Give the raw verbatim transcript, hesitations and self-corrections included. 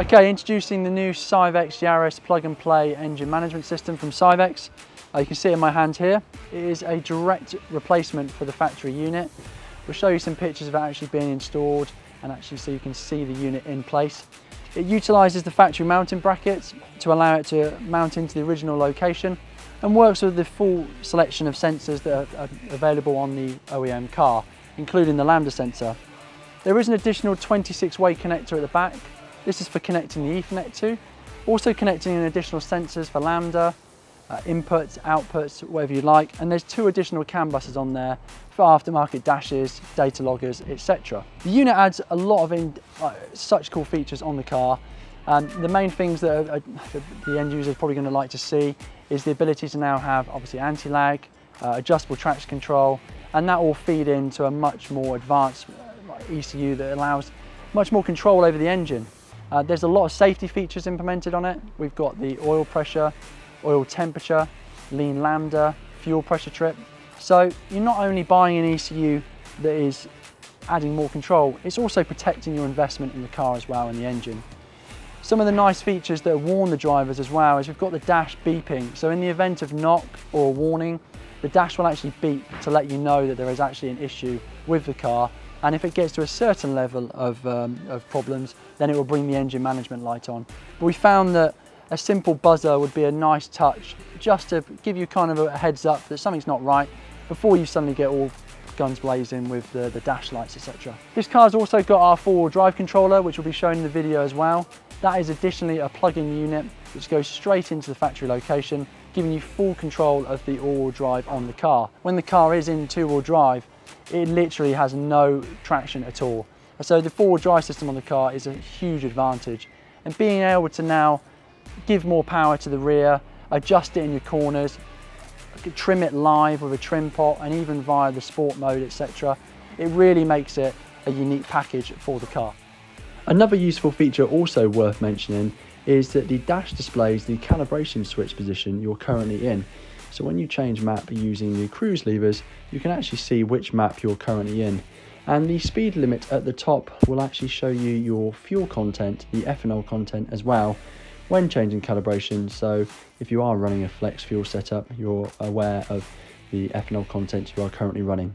Okay, introducing the new Syvecs Yaris plug and play engine management system from Syvecs. Uh, you can see it in my hand here. It is a direct replacement for the factory unit. We'll show you some pictures of it actually being installed and actually so you can see the unit in place. It utilises the factory mounting brackets to allow it to mount into the original location and works with the full selection of sensors that are available on the O E M car, including the Lambda sensor. There is an additional twenty-six way connector at the back. This is for connecting the Ethernet to, also connecting in additional sensors for Lambda, uh, inputs, outputs, whatever you like, and there's two additional C A N buses on there for aftermarket dashes, data loggers, et cetera. The unit adds a lot of in, uh, such cool features on the car. Um, the main things that, are, uh, that the end user is probably going to like to see is the ability to now have obviously anti-lag, uh, adjustable traction control, and that will feed into a much more advanced E C U that allows much more control over the engine. Uh, there's a lot of safety features implemented on it. We've got the oil pressure, oil temperature, lean lambda, fuel pressure trip. So you're not only buying an E C U that is adding more control, it's also protecting your investment in the car as well and the engine. Some of the nice features that warn the drivers as well is we've got the dash beeping. So in the event of knock or warning, the dash will actually beep to let you know that there is actually an issue with the car. And if it gets to a certain level of, um, of problems, then it will bring the engine management light on. But we found that a simple buzzer would be a nice touch, just to give you kind of a heads up that something's not right before you suddenly get all guns blazing with the, the dash lights, et cetera. This car's also got our four-wheel drive controller, which will be shown in the video as well. That is additionally a plug-in unit, which goes straight into the factory location, giving you full control of the all-wheel drive on the car. When the car is in two-wheel drive, it literally has no traction at all. So the four-wheel drive system on the car is a huge advantage. And being able to now give more power to the rear, adjust it in your corners, trim it live with a trim pot, and even via the sport mode, et cetera. It really makes it a unique package for the car. Another useful feature also worth mentioning is that the dash displays the calibration switch position you're currently in. So when you change map using the cruise levers, you can actually see which map you're currently in. And the speed limit at the top will actually show you your fuel content, the ethanol content as well, when changing calibration. So if you are running a flex fuel setup, you're aware of the ethanol content you are currently running.